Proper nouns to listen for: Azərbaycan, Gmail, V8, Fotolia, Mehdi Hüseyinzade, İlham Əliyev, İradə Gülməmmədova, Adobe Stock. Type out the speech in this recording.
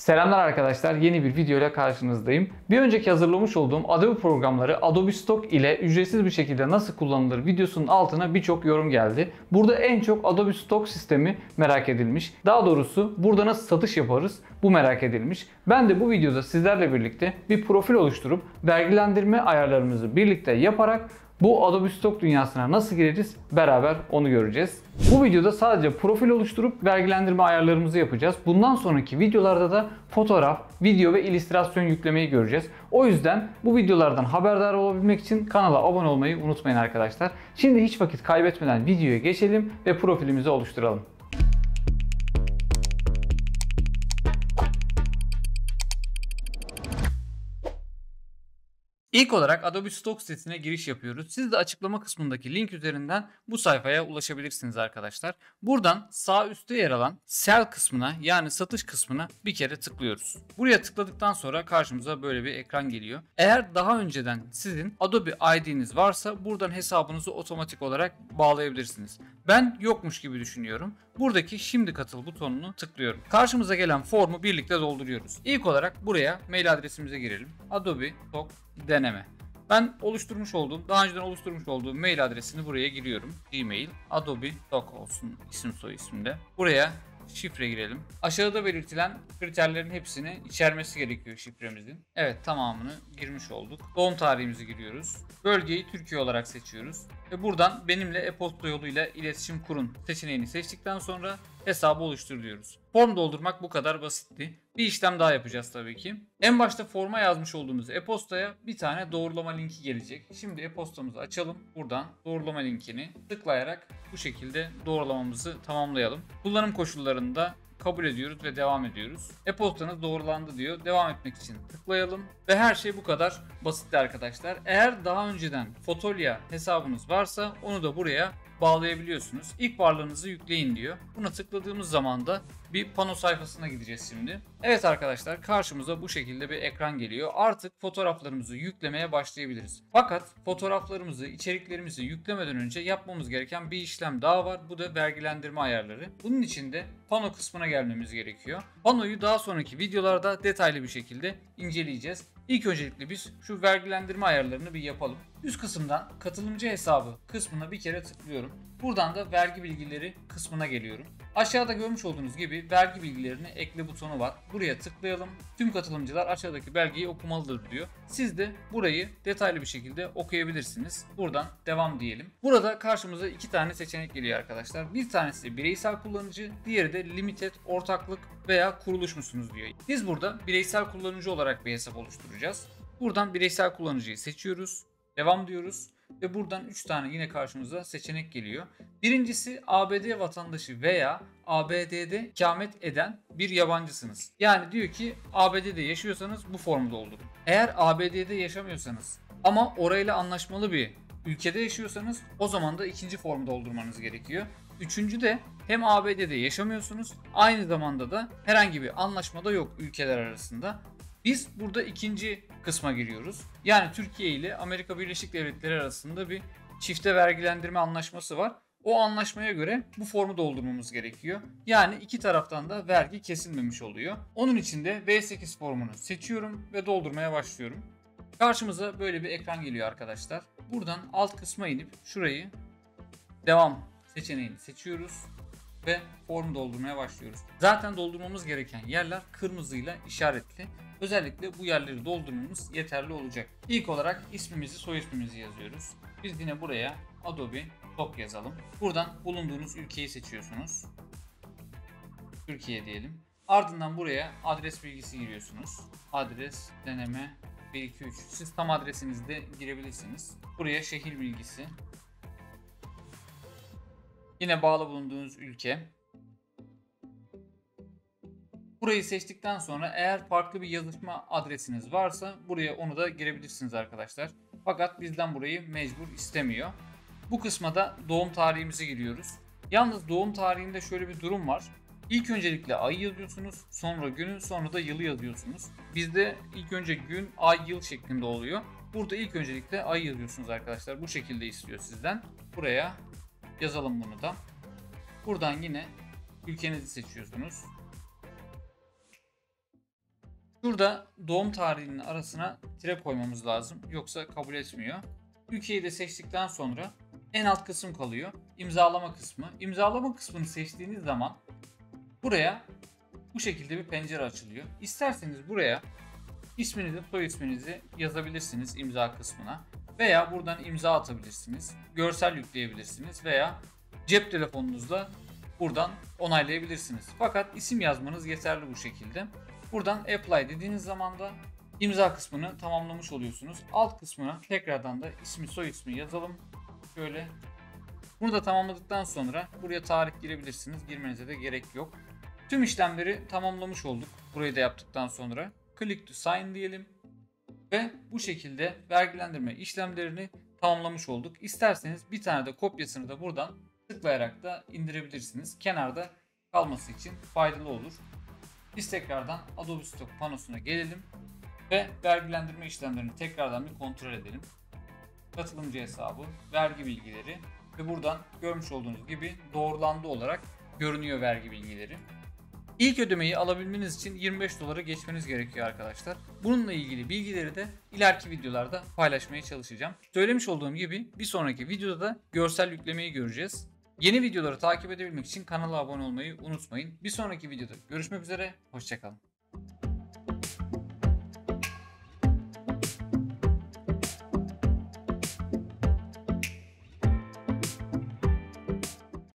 Selamlar arkadaşlar, yeni bir video ile karşınızdayım. Bir önceki hazırlamış olduğum Adobe programları Adobe Stock ile ücretsiz bir şekilde nasıl kullanılır videosunun altına birçok yorum geldi. Burada en çok Adobe Stock sistemi merak edilmiş. Daha doğrusu burada nasıl satış yaparız bu merak edilmiş. Ben de bu videoda sizlerle birlikte bir profil oluşturup vergilendirme ayarlarımızı birlikte yaparak bu Adobe Stock dünyasına nasıl gireriz beraber onu göreceğiz. Bu videoda sadece profil oluşturup vergilendirme ayarlarımızı yapacağız. Bundan sonraki videolarda da fotoğraf, video ve illüstrasyon yüklemeyi göreceğiz. O yüzden bu videolardan haberdar olabilmek için kanala abone olmayı unutmayın arkadaşlar. Şimdi hiç vakit kaybetmeden videoya geçelim ve profilimizi oluşturalım. İlk olarak Adobe Stock sitesine giriş yapıyoruz. Siz de açıklama kısmındaki link üzerinden bu sayfaya ulaşabilirsiniz arkadaşlar. Buradan sağ üstte yer alan Sell kısmına, yani satış kısmına bir kere tıklıyoruz. Buraya tıkladıktan sonra karşımıza böyle bir ekran geliyor. Eğer daha önceden sizin Adobe ID'niz varsa buradan hesabınızı otomatik olarak bağlayabilirsiniz. Ben yokmuş gibi düşünüyorum. Buradaki şimdi katıl butonunu tıklıyorum. Karşımıza gelen formu birlikte dolduruyoruz. İlk olarak buraya mail adresimize girelim. Adobe Stock deneme. Ben daha önceden oluşturmuş olduğum mail adresini buraya giriyorum. Gmail, Adobe Stock olsun isim soy isimde. Buraya şifre girelim. Aşağıda belirtilen kriterlerin hepsini içermesi gerekiyor şifremizin. Evet, tamamını girmiş olduk. Doğum tarihimizi giriyoruz. Bölgeyi Türkiye olarak seçiyoruz. Ve buradan benimle e-posta yoluyla iletişim kurun seçeneğini seçtikten sonra hesabı oluştur diyoruz. Form doldurmak bu kadar basitti. Bir işlem daha yapacağız tabii ki. En başta forma yazmış olduğumuz e-postaya bir tane doğrulama linki gelecek. Şimdi e-postamızı açalım. Buradan doğrulama linkini tıklayarak bu şekilde doğrulamamızı tamamlayalım. Kullanım koşullarını da kabul ediyoruz ve devam ediyoruz. E-postanız doğrulandı diyor. Devam etmek için tıklayalım. Ve her şey bu kadar basitti arkadaşlar. Eğer daha önceden Fotolia hesabınız varsa onu da buraya bağlayabiliyorsunuz. İlk varlığınızı yükleyin diyor. Buna tıkladığımız zaman da bir pano sayfasına gideceğiz şimdi. Evet arkadaşlar, karşımıza bu şekilde bir ekran geliyor. Artık fotoğraflarımızı yüklemeye başlayabiliriz. Fakat fotoğraflarımızı, içeriklerimizi yüklemeden önce yapmamız gereken bir işlem daha var. Bu da vergilendirme ayarları. Bunun için de pano kısmına gelmemiz gerekiyor. Panoyu daha sonraki videolarda detaylı bir şekilde inceleyeceğiz. İlk öncelikle biz şu vergilendirme ayarlarını bir yapalım. Üst kısımdan katılımcı hesabı kısmına bir kere tıklıyorum. Buradan da vergi bilgileri kısmına geliyorum. Aşağıda görmüş olduğunuz gibi vergi bilgilerini ekle butonu var. Buraya tıklayalım. Tüm katılımcılar aşağıdaki belgeyi okumalıdır diyor. Siz de burayı detaylı bir şekilde okuyabilirsiniz. Buradan devam diyelim. Burada karşımıza iki tane seçenek geliyor arkadaşlar. Bir tanesi bireysel kullanıcı, diğeri de limited, ortaklık veya kuruluş musunuz diyor. Biz burada bireysel kullanıcı olarak bir hesap oluşturacağız. Buradan bireysel kullanıcıyı seçiyoruz. Devam diyoruz. Ve buradan 3 tane yine karşımıza seçenek geliyor. Birincisi, ABD vatandaşı veya ABD'de ikamet eden bir yabancısınız. Yani diyor ki ABD'de yaşıyorsanız bu formu doldurun. Eğer ABD'de yaşamıyorsanız ama orayla anlaşmalı bir ülkede yaşıyorsanız o zaman da ikinci formu doldurmanız gerekiyor. Üçüncü de hem ABD'de yaşamıyorsunuz, aynı zamanda da herhangi bir anlaşmada yok ülkeler arasında. Biz burada ikinci kısma giriyoruz. Yani Türkiye ile Amerika Birleşik Devletleri arasında bir çifte vergilendirme anlaşması var. O anlaşmaya göre bu formu doldurmamız gerekiyor. Yani iki taraftan da vergi kesilmemiş oluyor. Onun için de V8 formunu seçiyorum ve doldurmaya başlıyorum. Karşımıza böyle bir ekran geliyor arkadaşlar. Buradan alt kısma inip şurayı devam seçeneğini seçiyoruz. Ve formu doldurmaya başlıyoruz. Zaten doldurmamız gereken yerler kırmızıyla işaretli. Özellikle bu yerleri doldurmamız yeterli olacak. İlk olarak ismimizi, soy ismimizi yazıyoruz. Biz yine buraya Adobe Stock yazalım. Buradan bulunduğunuz ülkeyi seçiyorsunuz. Türkiye diyelim. Ardından buraya adres bilgisi giriyorsunuz. Adres deneme 123. Siz tam adresinizi de girebilirsiniz. Buraya şehir bilgisi. Yine bağlı bulunduğunuz ülke. Burayı seçtikten sonra eğer farklı bir yazışma adresiniz varsa buraya onu da girebilirsiniz arkadaşlar. Fakat bizden burayı mecbur istemiyor. Bu kısma da doğum tarihimizi giriyoruz. Yalnız doğum tarihinde şöyle bir durum var. İlk öncelikle ayı yazıyorsunuz, sonra günü, sonra da yılı yazıyorsunuz. Bizde ilk önce gün, ay, yıl şeklinde oluyor. Burada ilk öncelikle ay yazıyorsunuz arkadaşlar. Bu şekilde istiyor sizden. Buraya yazalım bunu da. Buradan yine ülkenizi seçiyorsunuz. Burada doğum tarihinin arasına tire koymamız lazım. Yoksa kabul etmiyor. Ülkeyi de seçtikten sonra en alt kısım kalıyor. İmzalama kısmı. İmzalama kısmını seçtiğiniz zaman buraya bu şekilde bir pencere açılıyor. İsterseniz buraya isminizi, soy isminizi yazabilirsiniz imza kısmına. Veya buradan imza atabilirsiniz. Görsel yükleyebilirsiniz. Veya cep telefonunuzla buradan onaylayabilirsiniz. Fakat isim yazmanız yeterli bu şekilde. Buradan apply dediğiniz zaman da imza kısmını tamamlamış oluyorsunuz. Alt kısmına tekrardan da ismi, soy ismi yazalım. Şöyle. Bunu da tamamladıktan sonra buraya tarih girebilirsiniz. Girmenize de gerek yok. Tüm işlemleri tamamlamış olduk. Burayı da yaptıktan sonra click to sign diyelim. Ve bu şekilde vergilendirme işlemlerini tamamlamış olduk. İsterseniz bir tane de kopyasını da buradan tıklayarak da indirebilirsiniz. Kenarda kalması için faydalı olur. Biz tekrardan Adobe Stock panosuna gelelim ve vergilendirme işlemlerini tekrardan bir kontrol edelim. Katılımcı hesabı, vergi bilgileri ve buradan görmüş olduğunuz gibi doğrulandı olarak görünüyor vergi bilgileri. İlk ödemeyi alabilmeniz için 25 dolara geçmeniz gerekiyor arkadaşlar. Bununla ilgili bilgileri de ileriki videolarda paylaşmaya çalışacağım. Söylemiş olduğum gibi bir sonraki videoda da görsel yüklemeyi göreceğiz. Yeni videoları takip edebilmek için kanala abone olmayı unutmayın. Bir sonraki videoda görüşmek üzere, hoşça kalın.